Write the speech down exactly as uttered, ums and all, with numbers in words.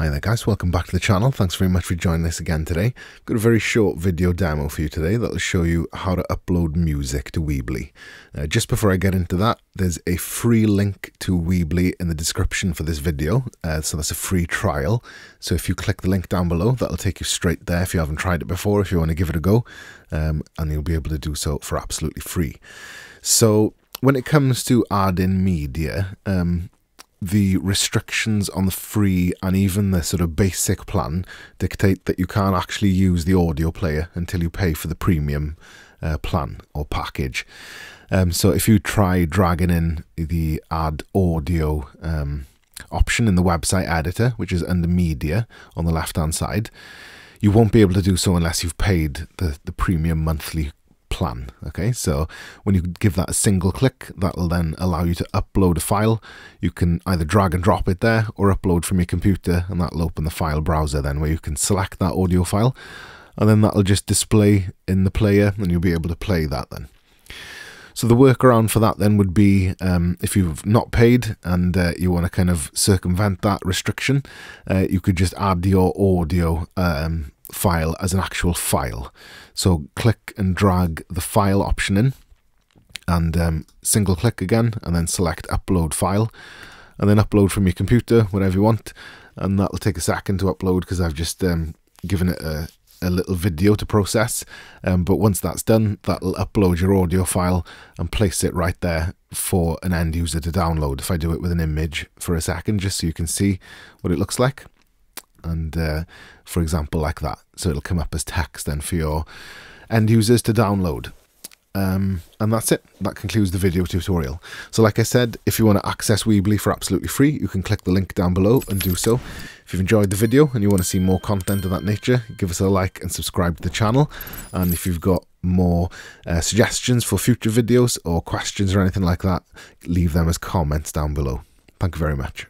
Hi there guys, welcome back to the channel. Thanks very much for joining us again today. I've got a very short video demo for you today that will show you how to upload music to Weebly. Uh, just before I get into that, there's a free link to Weebly in the description for this video. Uh, so that's a free trial. So if you click the link down below, that'll take you straight there if you haven't tried it before, if you want to give it a go. Um, and you'll be able to do so for absolutely free. So when it comes to adding media, um, the restrictions on the free and even the sort of basic plan dictate that you can't actually use the audio player until you pay for the premium uh, plan or package. Um, so if you try dragging in the add audio um, option in the website editor, which is under media on the left hand side, you won't be able to do so unless you've paid the, the premium monthly plan. Okay, so when you give that a single click, that'll then allow you to upload a file. You can either drag and drop it there or upload from your computer, and that'll open the file browser then where you can select that audio file, and then that'll just display in the player and you'll be able to play that then. So the workaround for that then would be, um, if you've not paid and uh, you want to kind of circumvent that restriction, uh, you could just add your audio um, file as an actual file. So click and drag the file option in, and um, single click again, and then select upload file, and then upload from your computer, whatever you want, and that'll take a second to upload because I've just um, given it a a little video to process, um, but once that's done, that'll upload your audio file and place it right there for an end user to download. If I do it with an image for a second, just so you can see what it looks like, and uh, for example, like that. So it'll come up as text then for your end users to download. Um, and that's it. That concludes the video tutorial. So like I said, if you want to access Weebly for absolutely free, you can click the link down below and do so. If you've enjoyed the video and you want to see more content of that nature, give us a like and subscribe to the channel. And if you've got more uh, suggestions for future videos or questions or anything like that, leave them as comments down below. Thank you very much.